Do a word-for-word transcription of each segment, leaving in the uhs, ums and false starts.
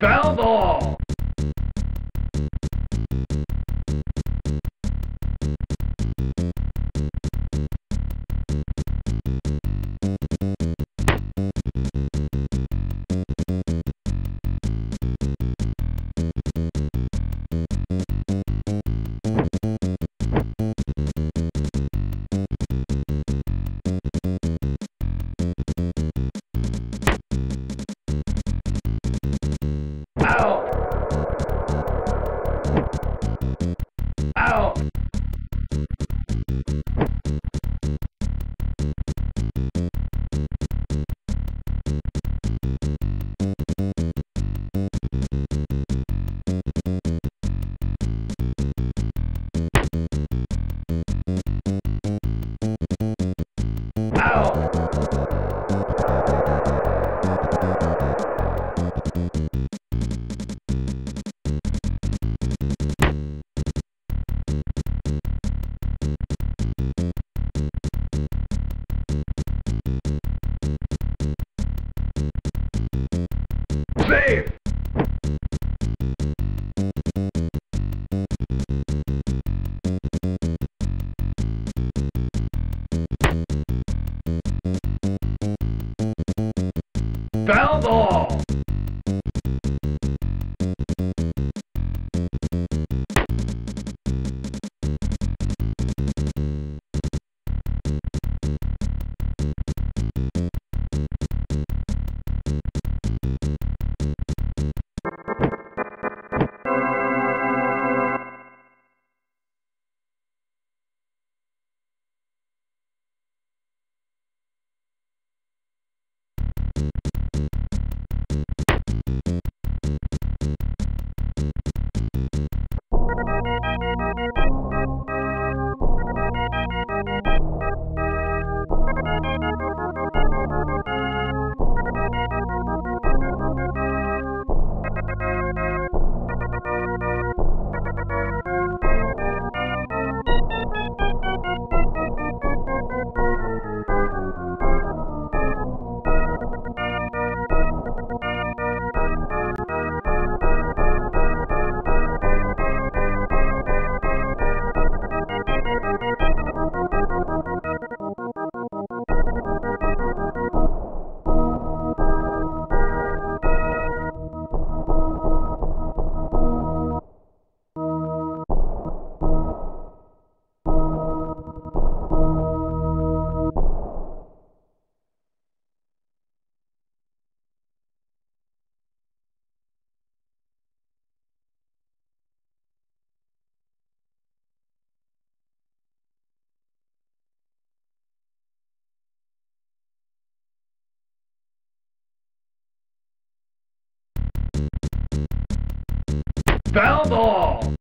Foul ball! Save! Foul ball!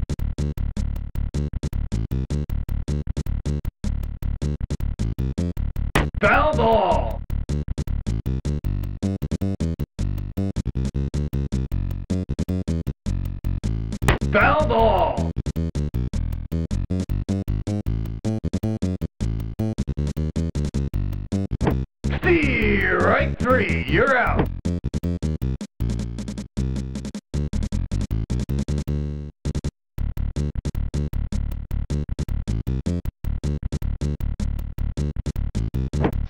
Foul ball! Foul ball! Foul ball! Strike three, you're out!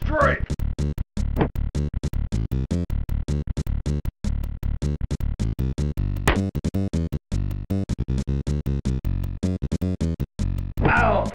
Strike! Out!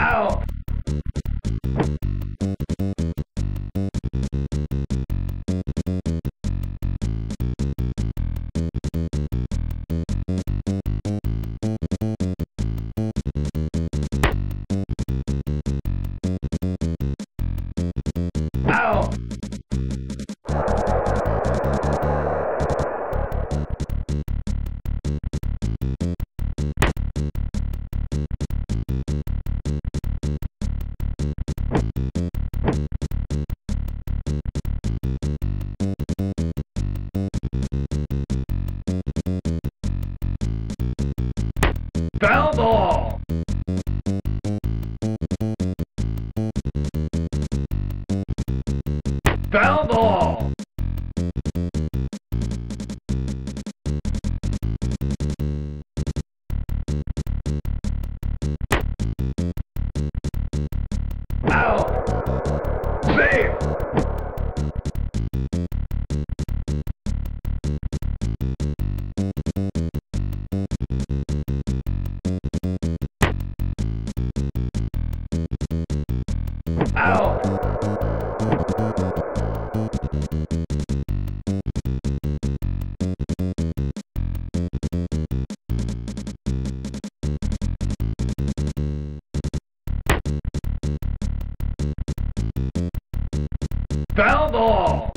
Ow! Ow! Foul ball! Foul ball! Ow! Save! Ow! Foul ball!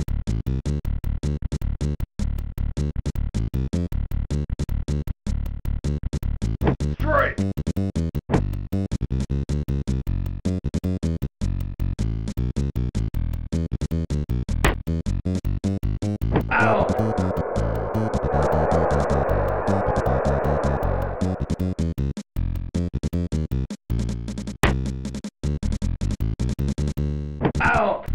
Straight! Ow! Ow! Ow!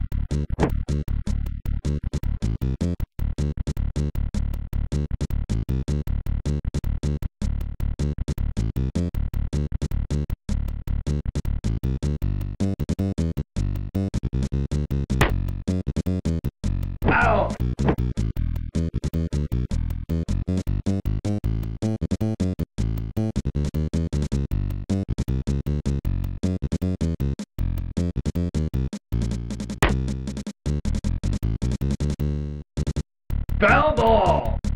Foul ball!